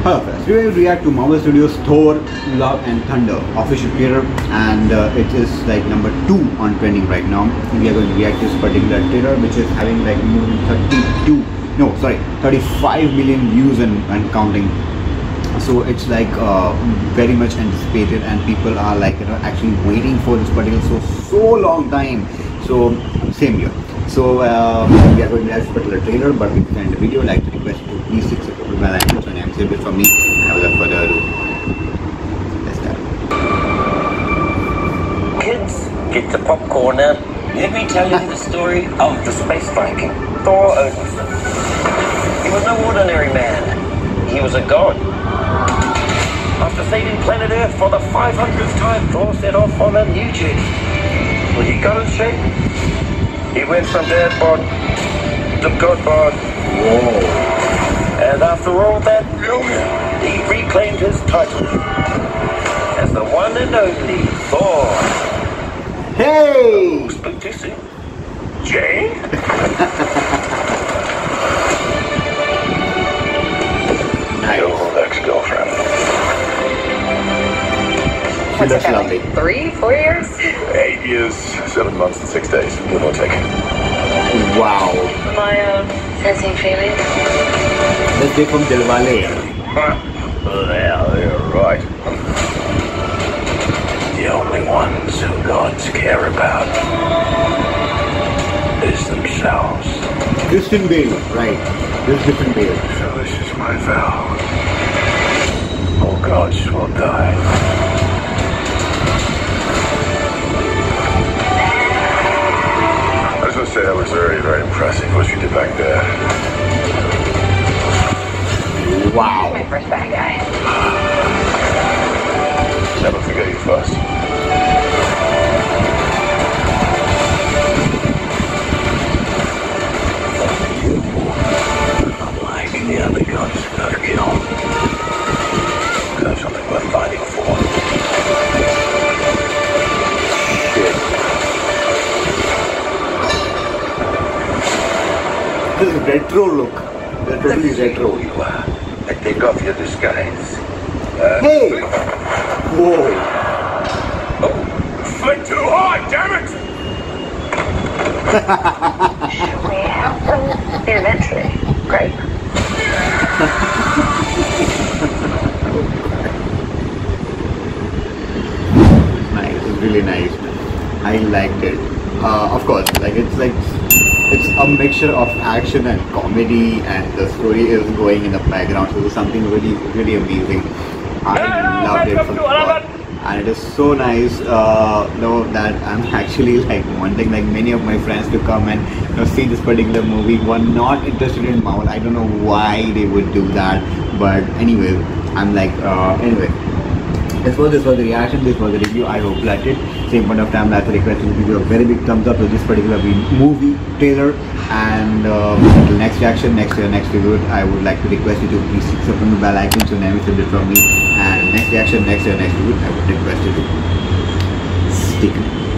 Hello friends, today we react to Marvel Studios' Thor, Love and Thunder, official trailer, and it is like number 2 on trending right now. We are going to react to this particular trailer which is having like more than 35 million views and counting. So it's like very much anticipated and people are like actually waiting for this particular so long time. So same here. So we are going to react to this particular trailer, but we end the video. Like to request you to please subscribe to my channel and I'm Silver for me. And without further ado, let's start. Kids, get the popcorn out. Let me tell you the story of the space Viking, Thor Odinson. He was no ordinary man. He was a god. After saving planet Earth for the 500th time, Thor set off on a new journey. When he got in shape, he went from dad bod to god bod. Whoa. And after all that, he reclaimed his title as the one and only Thor. Hey! Oh, spoke too soon. Jane? Your ex-girlfriend. What's it been, like 3-4 years? 8 years, 7 months, and 6 days. Give or take. Wow. My sensing feelings. Let's take from Delvale. Well, you're right. The only ones who gods care about is themselves. Christian Bale, right? This different Bale. So this is my vow. All gods will die. That was very, very impressive what you did back there. Wow. My first bad guy. Never forget you first. Unlike the other gods you gotta kill. That's something worth fighting for. This retro look. They're totally retro. You are. I take off your disguise. Hey! Whoa! Oh, flick too hard, damn it! Should we have some eventually? Great. Nice, really nice. I liked it. Of course, like it's like. It's a mixture of action and comedy, and the story is going in the background, so it's something really, really amazing. I loved it from the start, and it is so nice that I'm actually like wanting like many of my friends to come and see this particular movie. One not interested in Marvel. I don't know why they would do that, but anyway, I'm like anyway. This was the reaction, this was the review. I hope you liked it. Same point of time, like the request will give you a very big thumbs up to this particular movie trailer. And until next reaction, next review, I would like to request you to please subscribe to the bell icon so never miss a bit from me. And next reaction, next review, I would request you to stick.